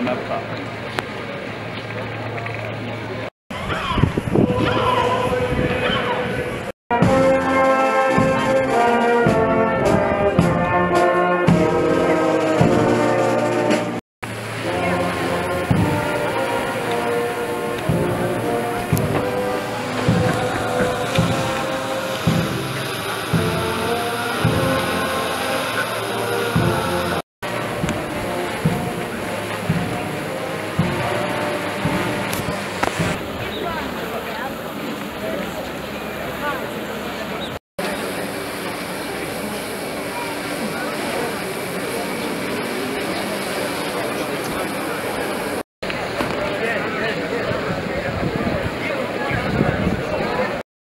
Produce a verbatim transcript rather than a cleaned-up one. another topic.